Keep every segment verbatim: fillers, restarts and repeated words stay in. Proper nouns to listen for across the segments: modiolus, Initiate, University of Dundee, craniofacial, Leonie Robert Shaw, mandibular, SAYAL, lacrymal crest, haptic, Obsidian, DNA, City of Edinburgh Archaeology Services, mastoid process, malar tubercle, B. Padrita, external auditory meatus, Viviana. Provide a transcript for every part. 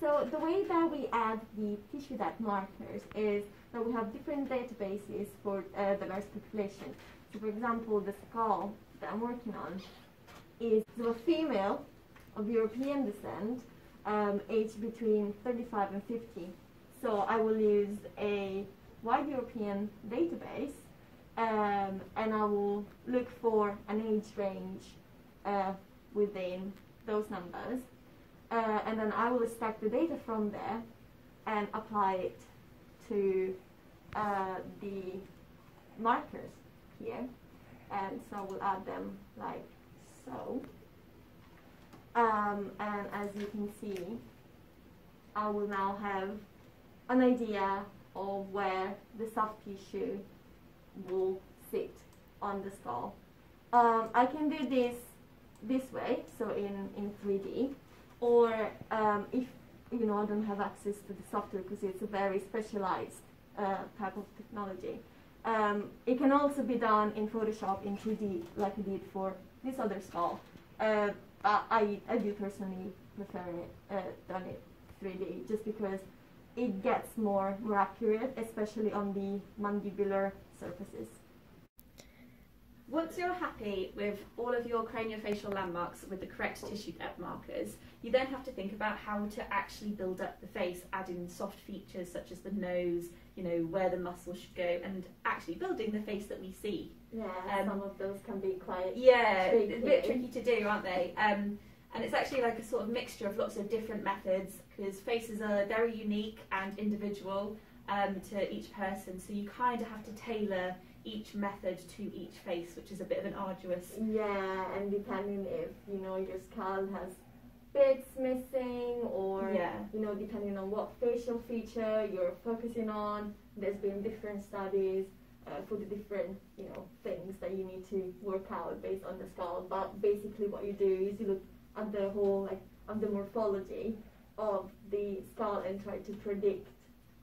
So the way that we add the tissue depth markers is that we have different databases for uh, the large population. So for example, the skull that I'm working on is a female of European descent, um, aged between thirty-five and fifty. So I will use a wide European database, um, and I will look for an age range uh, within those numbers. Uh, and then I will extract the data from there and apply it to uh, the markers here. And so I will add them like so. Um, and as you can see, I will now have an idea of where the soft tissue will sit on the skull. Um, I can do this this way, so in, in three D, or um, if you know I don't have access to the software because it's a very specialized uh, type of technology. Um, it can also be done in Photoshop in three D, like I did for this other skull. Uh, I, I do personally prefer it uh, done it three D, just because it gets more, more accurate, especially on the mandibular surfaces. Once you're happy with all of your craniofacial landmarks with the correct tissue depth markers, you then have to think about how to actually build up the face, adding soft features such as the nose, you know, where the muscles should go, and actually building the face that we see. Yeah, um, some of those can be quite yeah, tricky. a bit tricky to do, aren't they? Um, and it's actually like a sort of mixture of lots of different methods, because faces are very unique and individual um, to each person, so you kind of have to tailor each method to each face, which is a bit of an arduous. Yeah, and depending if, you know, your skull has bits missing, or, yeah. you know, depending on what facial feature you're focusing on, there's been different studies uh, for the different, you know, things that you need to work out based on the skull. But basically what you do is you look at the whole, like, of the morphology of the skull and try to predict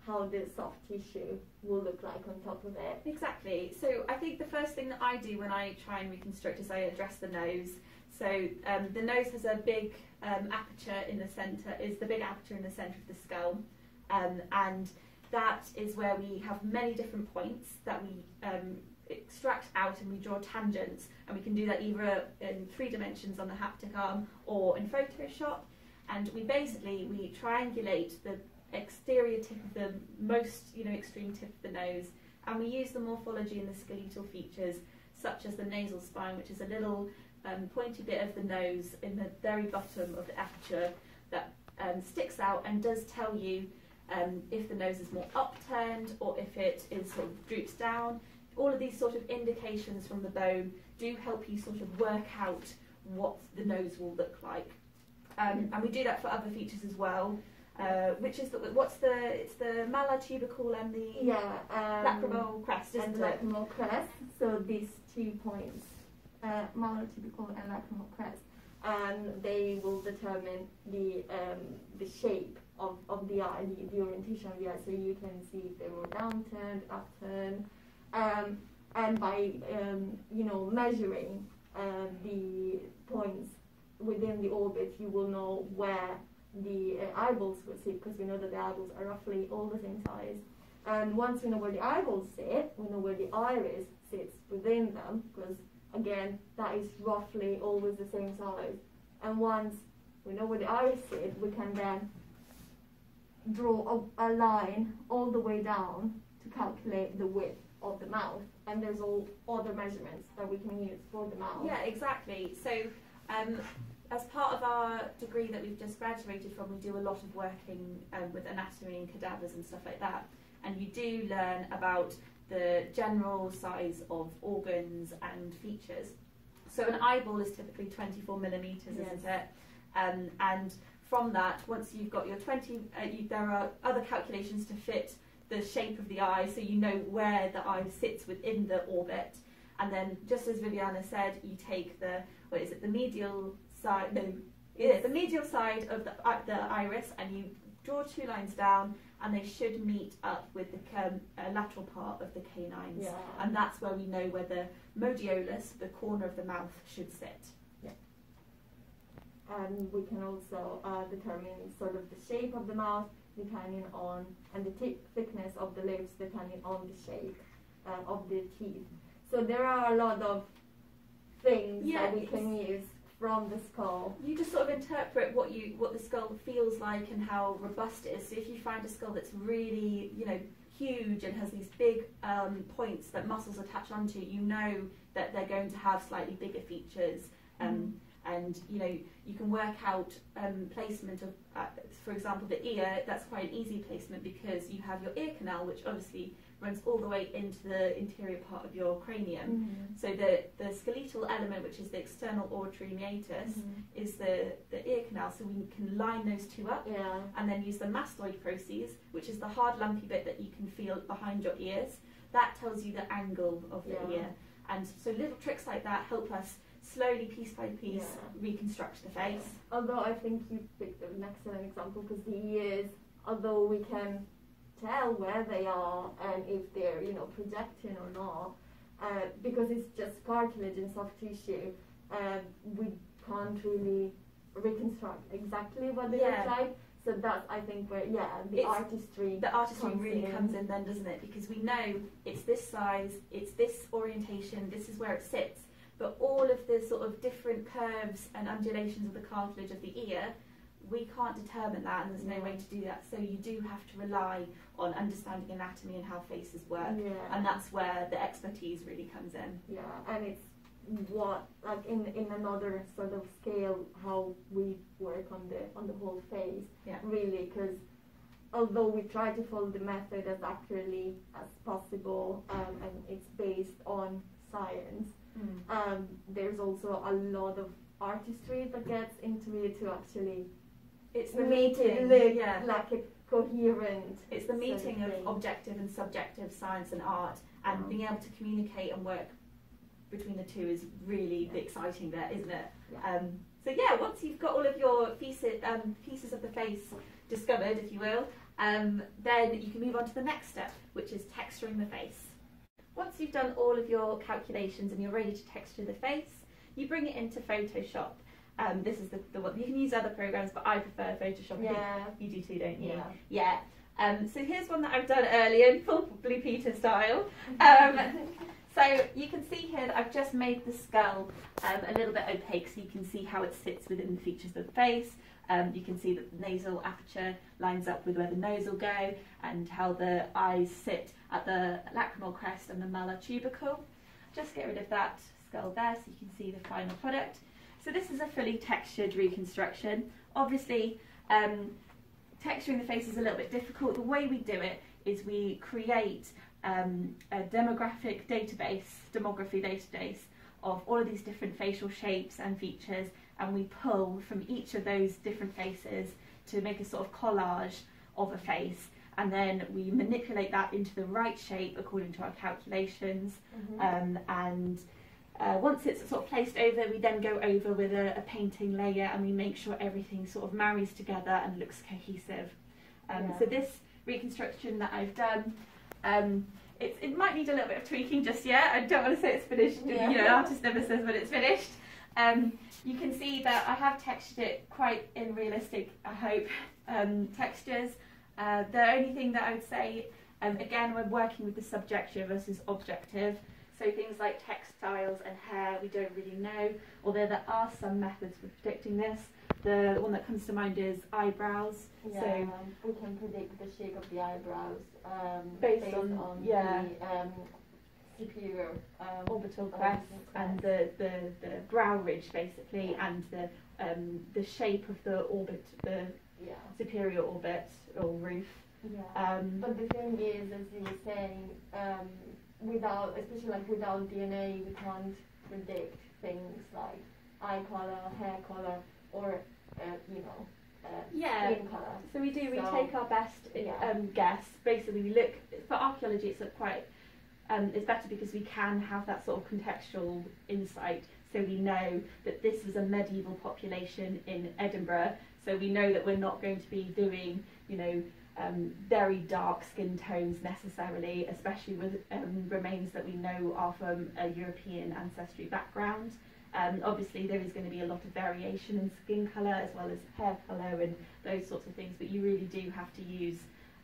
how the soft tissue will look like on top of it. Exactly. So I think the first thing that I do when I try and reconstruct is I address the nose. So um, the nose has a big um, aperture in the centre, is the big aperture in the centre of the skull. Um, and that is where we have many different points that we um, extract out, and we draw tangents. And we can do that either in three dimensions on the haptic arm or in Photoshop. And we basically, we triangulate the exterior tip of the most, you know, extreme tip of the nose, and we use the morphology and the skeletal features such as the nasal spine, which is a little um, pointy bit of the nose in the very bottom of the aperture that um, sticks out and does tell you um, if the nose is more upturned or if it is sort of droops down. All of these sort of indications from the bone do help you sort of work out what the nose will look like, um, and we do that for other features as well. Uh, which is the, what's the, it's the malar tubercle and the yeah, um, lacrymal crest, isn't and the it? Lacrymal crest, so these two points, uh, malar tubercle and lacrymal crest, and they will determine the um, the shape of, of the eye, the, the orientation of the eye, so you can see if they were downturned, upturned, um, and by, um, you know, measuring uh, the points within the orbit, you will know where the uh, eyeballs will sit, because we know that the eyeballs are roughly all the same size. And once we know where the eyeballs sit, we know where the iris sits within them, because again, that is roughly always the same size. And once we know where the iris sit, we can then draw a, a line all the way down to calculate the width of the mouth. And there's all other measurements that we can use for the mouth. Yeah, exactly. So, um, as part of our degree that we've just graduated from, we do a lot of working um, with anatomy and cadavers and stuff like that. And you do learn about the general size of organs and features. So an eyeball is typically twenty-four millimetres, yes. Isn't it? Um, and from that, once you've got your twenty, uh, you, there are other calculations to fit the shape of the eye, so you know where the eye sits within the orbit. And then, just as Viviana said, you take the, what is it, the medial side, no, yeah, the medial side of the, uh, the iris, and you draw two lines down, and they should meet up with the um, uh, lateral part of the canines, yeah. And that's where we know where the modiolus, the corner of the mouth, should sit. Yeah. and we can also uh, determine sort of the shape of the mouth, depending on, and the thick thickness of the lips, depending on the shape uh, of the teeth. So there are a lot of things yeah, that we can use from the skull. You just sort of interpret what you what the skull feels like and how robust it is. So if you find a skull that's really, you know, huge and has these big um, points that muscles attach onto, you know that they're going to have slightly bigger features. Um, mm. And you know, you can work out um, placement of, uh, for example, the ear. That's quite an easy placement because you have your ear canal, which obviously runs all the way into the interior part of your cranium. Mm-hmm. So the, the skeletal element, which is the external auditory meatus, mm-hmm. is the, the ear canal, so we can line those two up, yeah. and then use the mastoid process, which is the hard lumpy bit that you can feel behind your ears. That tells you the angle of the yeah. ear. And so little tricks like that help us slowly, piece by piece, yeah. reconstruct the face. Yeah. Although I think you picked an excellent example, because the ears, although we can tell where they are and if they're, you know, projecting or not, uh, because it's just cartilage and soft tissue, uh, we can't really reconstruct exactly what they yeah. look like. So that's, I think, where yeah the it's, artistry the artistry comes really in. comes in then, doesn't it? Because we know it's this size, it's this orientation, this is where it sits, but all of the sort of different curves and undulations of the cartilage of the ear, we can't determine that, and there's no yeah. way to do that. So you do have to rely on understanding anatomy and how faces work, yeah. and that's where the expertise really comes in. Yeah, and it's what, like in in another sort of scale, how we work on the on the whole face, yeah. really, because although we try to follow the method as accurately as possible, um, and it's based on science, mm. um, there's also a lot of artistry that gets into it to actually. It's the meeting, meeting yeah. like a coherent. It's the meeting of objective and subjective science and art, and mm. being able to communicate and work between the two is really yeah. the exciting bit, isn't it? Yeah. Um, so yeah, once you've got all of your pieces, um, pieces of the face discovered, if you will, um, then you can move on to the next step, which is texturing the face. Once you've done all of your calculations and you're ready to texture the face, you bring it into Photoshop. Um, this is the, the one, you can use other programs, but I prefer Photoshop. Yeah. You do too, don't you? Yeah. yeah. Um, so here's one that I've done earlier, full Blue Peter style. Um, so you can see here that I've just made the skull um, a little bit opaque, so you can see how it sits within the features of the face. Um, you can see that the nasal aperture lines up with where the nose will go, and how the eyes sit at the lacrimal crest and the malar tubercle. Just get rid of that skull there, so you can see the final product. So this is a fully textured reconstruction. Obviously, um, texturing the face is a little bit difficult. The way we do it is we create um, a demographic database, demography database, of all of these different facial shapes and features, and we pull from each of those different faces to make a sort of collage of a face, and then we manipulate that into the right shape according to our calculations. Mm-hmm. um, and Uh, once it's sort of placed over, we then go over with a, a painting layer, and we make sure everything sort of marries together and looks cohesive. Um, yeah. So this reconstruction that I've done, um, it's, it might need a little bit of tweaking just yet. I don't want to say it's finished. Yeah. You know, an artist never says when it's finished. Um, you can see that I have textured it quite in realistic, I hope, um, textures. Uh, the only thing that I would say, um, again, we're working with the subjective versus objective. So things like textiles and hair, we don't really know, although there are some methods for predicting this. The one that comes to mind is eyebrows. Yeah, so we can predict the shape of the eyebrows um, based, based on, on yeah. the um, superior um, orbital crest and the, the, the brow ridge, basically, yeah. and the um, the shape of the orbit, the yeah. superior orbit or roof. Yeah. Um, but the thing is, as you were saying, um, without, especially like without D N A, we can't predict things like eye color, hair color, or uh, you know, uh, yeah. skin color. So we do. We so, take our best yeah. um, guess. Basically, we look for archaeology. It's quite. Um, it's better because we can have that sort of contextual insight. So we know that this was a medieval population in Edinburgh. So we know that we're not going to be doing, you know, Um, very dark skin tones necessarily, especially with um, remains that we know are from a European ancestry background. Um, obviously there is going to be a lot of variation in skin colour as well as hair colour and those sorts of things, but you really do have to use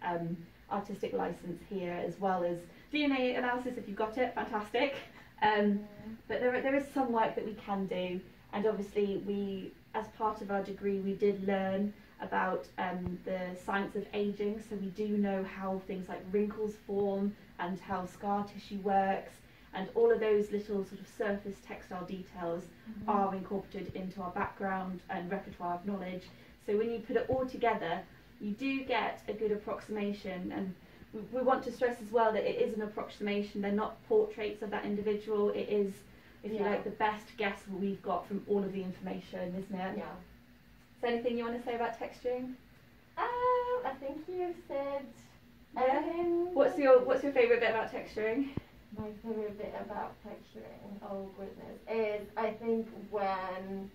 um, artistic licence here, as well as D N A analysis if you've got it, fantastic. Um, but there, there is some work that we can do, and obviously we, as part of our degree, we did learn about um, the science of ageing, so we do know how things like wrinkles form and how scar tissue works, and all of those little sort of surface textile details mm-hmm. are incorporated into our background and repertoire of knowledge. So when you put it all together, you do get a good approximation, and we, we want to stress as well that it is an approximation, they're not portraits of that individual, it is, if yeah. you like, the best guess we've got from all of the information, isn't it? Yeah. Is there anything you want to say about texturing? Um, I think you've said everything. Yeah. What's your, what's your favourite bit about texturing? My favourite bit about texturing, oh goodness, is I think when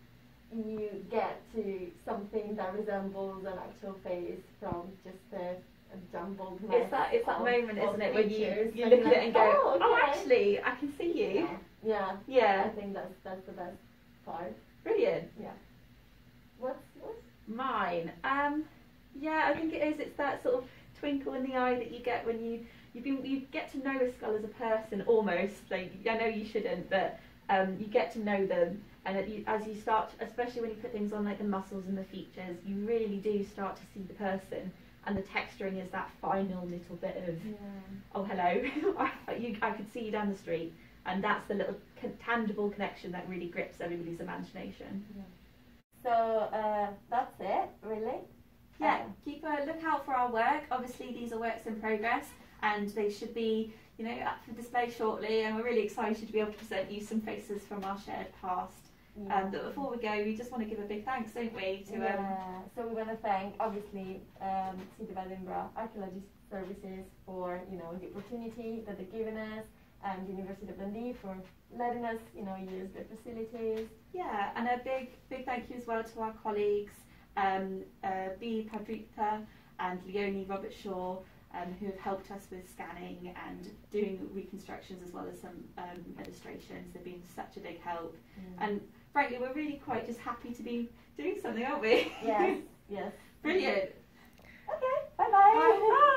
you get to something that resembles an actual face from just a, a jumbled mess. It's that, it's that of, moment, of isn't it, when you, you look at it and go, oh, okay. oh actually, I can see you. Yeah, yeah, yeah. I think that's, that's the best part. Brilliant. Yeah. What's yours? Mine? Um, yeah, I think it is, it's that sort of twinkle in the eye that you get when you... You, been, you get to know a skull as a person, almost. Like, I know you shouldn't, but um, you get to know them, and you, as you start, especially when you put things on like the muscles and the features, you really do start to see the person. And the texturing is that final little bit of, yeah. oh hello, I, you, I could see you down the street, and that's the little con tangible connection that really grips everybody's imagination. Yeah. So uh, that's it, really. Yeah. Um, keep a look out for our work. Obviously, these are works in progress, and they should be, you know, up for display shortly, and we're really excited to be able to present you some faces from our shared past. Yeah. Um, but before we go, we just want to give a big thanks, don't we? To, yeah, um, so we want to thank, obviously, um, City of Edinburgh Archaeology Services for, you know, the opportunity that they've given us, and University of Dundee for letting us, you know, use their facilities. Yeah, and a big, big thank you as well to our colleagues, um, uh, B. Padrita and Leonie Robert Shaw, Um, who have helped us with scanning and doing reconstructions as well as some um, illustrations. They've been such a big help. Mm. And frankly, we're really quite just happy to be doing something, aren't we? Yes, yes. Brilliant. Okay, bye-bye. Bye. Bye.